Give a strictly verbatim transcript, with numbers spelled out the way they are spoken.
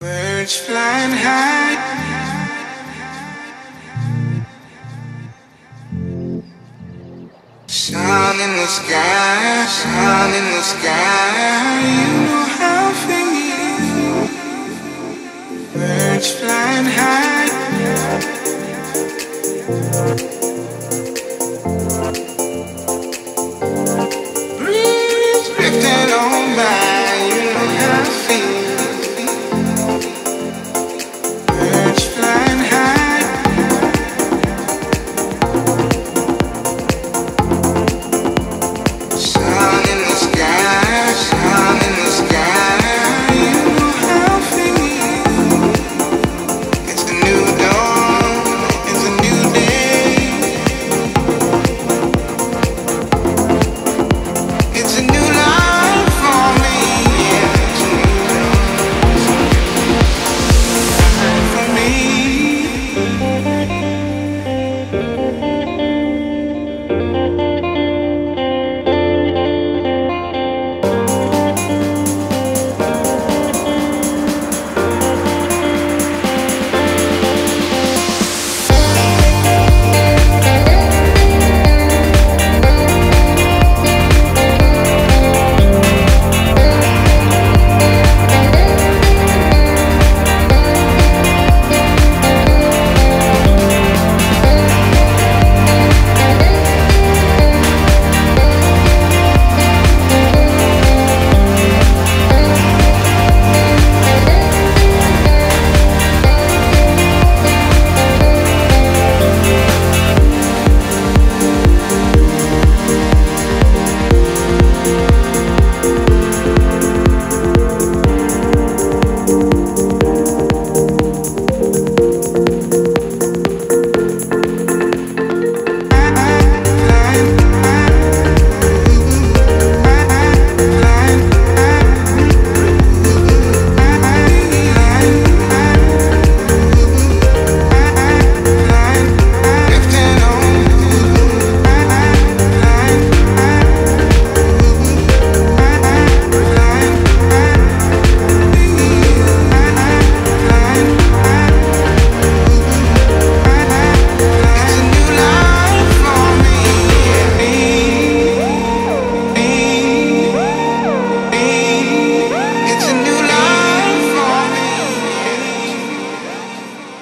Birds flying high, sun in the sky, sun in the sky. You know how I feel. Birds flying high.